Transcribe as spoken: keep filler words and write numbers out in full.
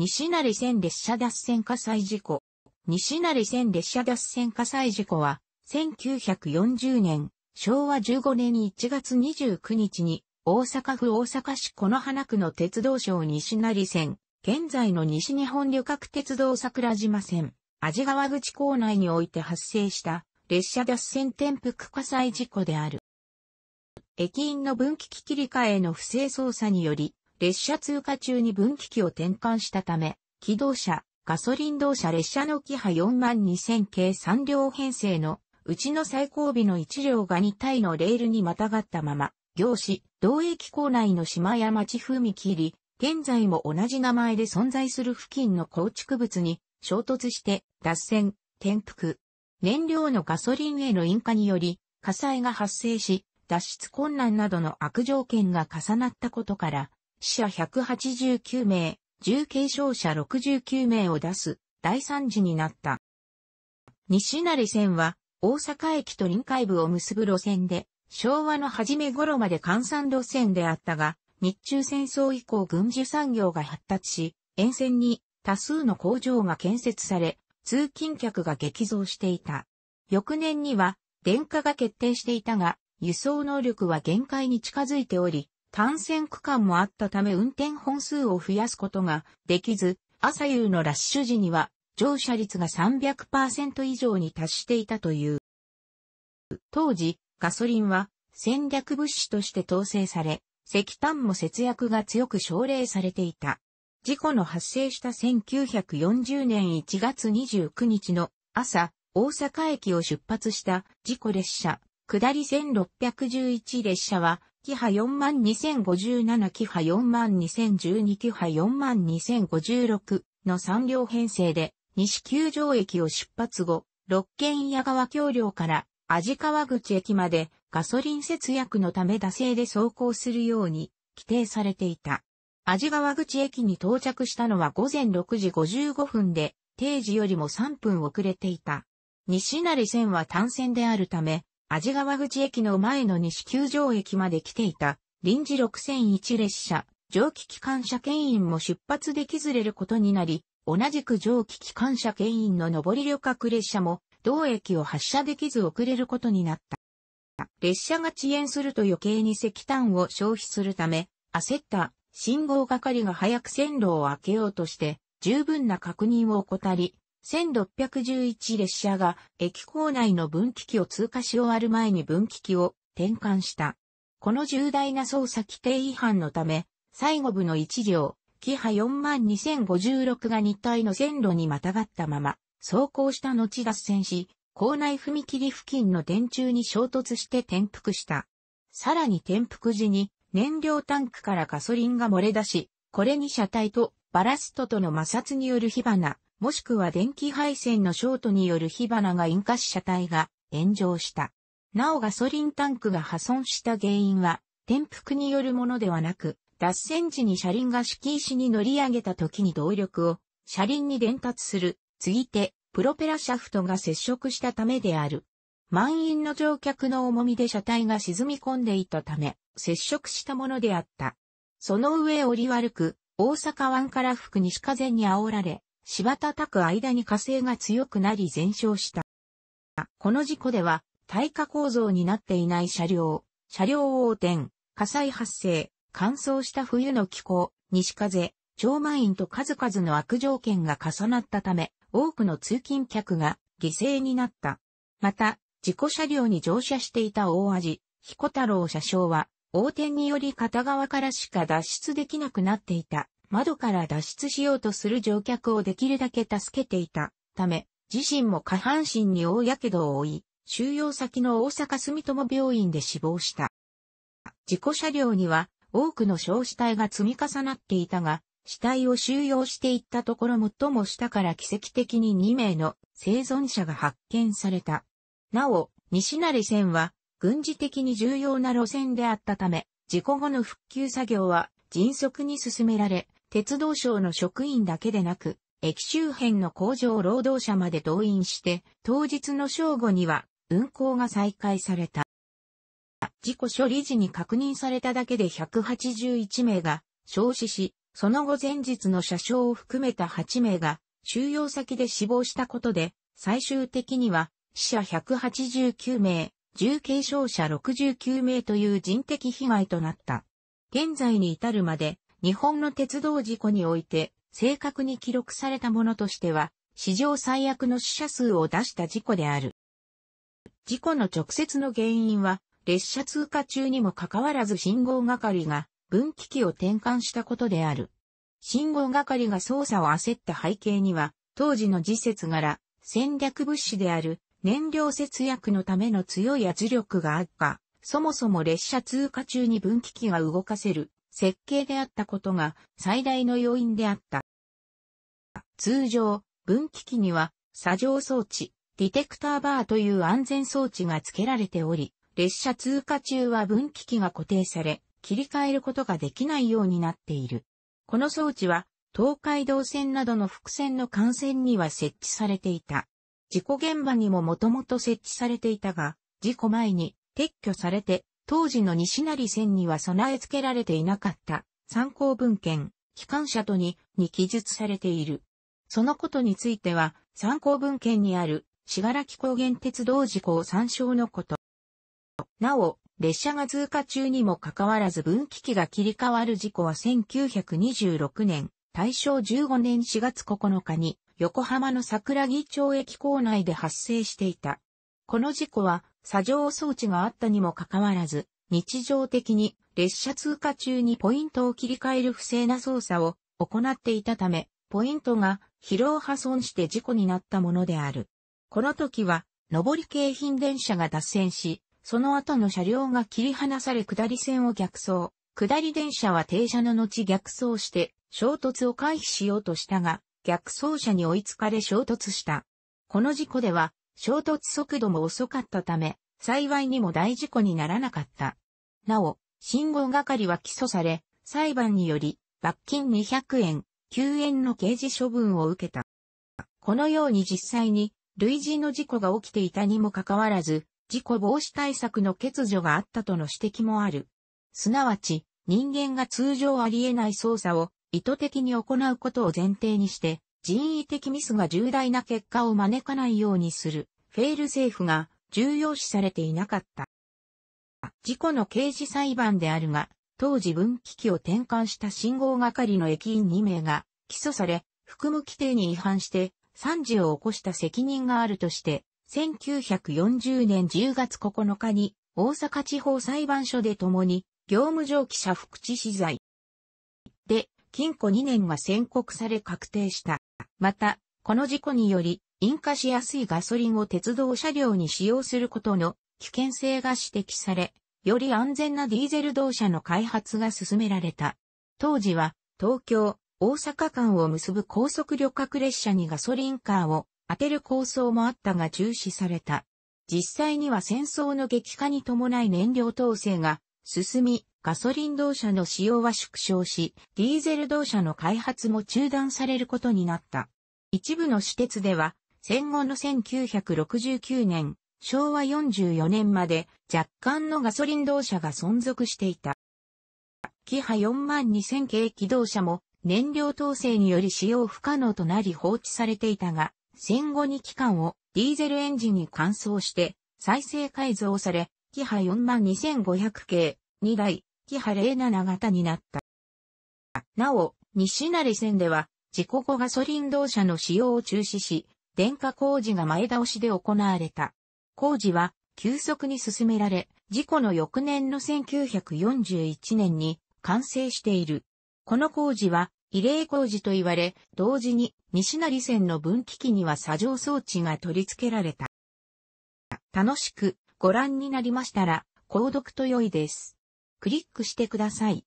西成線列車脱線火災事故。西成線列車脱線火災事故は、せんきゅうひゃくよんじゅうねん、しょうわじゅうごねんいちがつにじゅうくにちに、大阪府大阪市此花区の鉄道省西成線、現在の西日本旅客鉄道桜島線、安治川口構内において発生した、列車脱線転覆火災事故である。駅員の分岐器切り替えの不正操作により、列車通過中に分岐器を転換したため、気動車、ガソリン動車列車のキハよんまんにせん系さん両編成のうちの最後尾のいち両がに体のレールにまたがったまま、行使、同駅構内の島や町踏切、現在も同じ名前で存在する付近の構築物に衝突して脱線、転覆。燃料のガソリンへの引火により火災が発生し、脱出困難などの悪条件が重なったことから、死者ひゃくはちじゅうきゅうめい、重軽傷者ろくじゅうきゅうめいを出す大惨事になった。西成線は大阪駅と臨海部を結ぶ路線で、昭和の初め頃まで閑散路線であったが、日中戦争以降軍需産業が発達し、沿線に多数の工場が建設され、通勤客が激増していた。翌年には電化が決定していたが、輸送能力は限界に近づいており、単線区間もあったため運転本数を増やすことができず、朝夕のラッシュ時には乗車率が さんびゃくパーセント 以上に達していたという。当時、ガソリンは戦略物資として統制され、石炭も節約が強く奨励されていた。事故の発生したせんきゅうひゃくよんじゅうねんいちがつにじゅうくにちの朝、大阪駅を出発した事故列車、下りせんろっぴゃくじゅういち列車は、キハよんまんにせんごじゅうなな、キハよんまんにせんじゅうに、キハよんまんにせんごじゅうろくのさん両編成で、西九条駅を出発後、六軒矢川橋梁から安治川口駅までガソリン節約のため惰性で走行するように規定されていた。安治川口駅に到着したのは午前ろくじごじゅうごふんで、定時よりもさんぷん遅れていた。西成線は単線であるため、安治川口駅の前の西九条駅まで来ていた臨時ろくせんいち列車、蒸気機関車牽引も出発できずれることになり、同じく蒸気機関車牽引の上り旅客列車も同駅を発車できず遅れることになった。列車が遅延すると余計に石炭を消費するため、焦った信号係が早く線路を開けようとして十分な確認を怠り、せんろっぴゃくじゅういち列車が駅構内の分岐器を通過し終わる前に分岐器を転換した。この重大な操作規定違反のため、最後部のいち両、キハよんまんにせんごじゅうろくがに体の線路にまたがったまま、走行した後脱線し、構内踏切付近の電柱に衝突して転覆した。さらに転覆時に燃料タンクからガソリンが漏れ出し、これに車体とバラストとの摩擦による火花、もしくは電気配線のショートによる火花が引火し車体が炎上した。なおガソリンタンクが破損した原因は転覆によるものではなく、脱線時に車輪が敷石に乗り上げた時に動力を車輪に伝達する継ぎ手、プロペラシャフトが接触したためである。満員の乗客の重みで車体が沈み込んでいたため、接触したものであった。その上折り悪く、大阪湾から吹く西風に煽られ、柴田たく間に火勢が強くなり全焼した。この事故では、耐火構造になっていない車両、車両横転、火災発生、乾燥した冬の気候、西風、超満員と数々の悪条件が重なったため、多くの通勤客が犠牲になった。また、事故車両に乗車していた大味彦太郎車掌は、横転により片側からしか脱出できなくなっていた。窓から脱出しようとする乗客をできるだけ助けていたため、自身も下半身に大やけどを負い、収容先の大阪住友病院で死亡した。事故車両には多くの焼死体が積み重なっていたが、死体を収容していったところ最も下から奇跡的ににめいの生存者が発見された。なお、西成線は軍事的に重要な路線であったため、事故後の復旧作業は迅速に進められ、鉄道省の職員だけでなく、駅周辺の工場労働者まで動員して、当日の正午には運行が再開された。事故処理時に確認されただけでひゃくはちじゅういちめいが焼死し、その後前日の車掌を含めたはちめいが収容先で死亡したことで、最終的には死者ひゃくはちじゅうきゅうめい、重軽傷者ろくじゅうきゅうめいという人的被害となった。現在に至るまで、日本の鉄道事故において正確に記録されたものとしては、史上最悪の死者数を出した事故である。事故の直接の原因は、列車通過中にもかかわらず信号係が分岐器を転換したことである。信号係が操作を焦った背景には、当時の時節柄、戦略物資である燃料節約のための強い圧力があるか、そもそも列車通過中に分岐器が動かせる設計であったことが最大の要因であった。通常、分岐器には砂上装置、ディテクターバーという安全装置が付けられており、列車通過中は分岐器が固定され、切り替えることができないようになっている。この装置は、東海道線などの複線の幹線には設置されていた。事故現場にももともと設置されていたが、事故前に撤去されて、当時の西成線には備え付けられていなかった参考文献、機関車とに、に記述されている。そのことについては、参考文献にある、信楽高原鉄道事故を参照のこと。なお、列車が通過中にもかかわらず分岐器が切り替わる事故はせんきゅうひゃくにじゅうろくねん、大正じゅうごねんしがつここのかに横浜の桜木町駅構内で発生していた。この事故は砂上装置があったにもかかわらず、日常的に列車通過中にポイントを切り替える不正な操作を行っていたため、ポイントが疲労破損して事故になったものである。この時は、上り京浜電車が脱線し、その後の車両が切り離され下り線を逆走、下り電車は停車の後逆走して衝突を回避しようとしたが、逆走車に追いつかれ衝突した。この事故では衝突速度も遅かったため、幸いにも大事故にならなかった。なお、信号係は起訴され、裁判により罰金にひゃくえん、きゅうえんの刑事処分を受けた。このように実際に類似の事故が起きていたにもかかわらず、事故防止対策の欠如があったとの指摘もある。すなわち、人間が通常あり得ない操作を意図的に行うことを前提にして、人為的ミスが重大な結果を招かないようにする、フェールセーフが重要視されていなかった。事故の刑事裁判であるが、当時分岐器を転換した信号係の駅員にめいが起訴され、服務規定に違反して惨事を起こした責任があるとして、せんきゅうひゃくよんじゅうねんじゅうがつここのかに大阪地方裁判所で共に業務上記者福地死罪で禁錮にねんが宣告され確定した。また、この事故により引火しやすいガソリンを鉄道車両に使用することの危険性が指摘され、より安全なディーゼル動車の開発が進められた。当時は東京、大阪間を結ぶ高速旅客列車にガソリンカーを当てる構想もあったが中止された。実際には戦争の激化に伴い燃料統制が進み、ガソリン動車の使用は縮小し、ディーゼル動車の開発も中断されることになった。一部の私鉄では、戦後のせんきゅうひゃくろくじゅうきゅうねん、しょうわよんじゅうよねんまで若干のガソリン動車が存続していた。キハよんまんにせん系気動車も燃料統制により使用不可能となり放置されていたが、戦後に機関をディーゼルエンジンに換装して再生改造され、キハよんまんにせんごひゃく系にだい、キハゼロなな型になった。なお、西成線では事故後ガソリン動車の使用を中止し、電化工事が前倒しで行われた。工事は急速に進められ、事故の翌年のせんきゅうひゃくよんじゅういちねんに完成している。この工事は慰霊工事と言われ、同時に西成線の分岐器には砂上装置が取り付けられた。楽しくご覧になりましたら、購読と良いです。クリックしてください。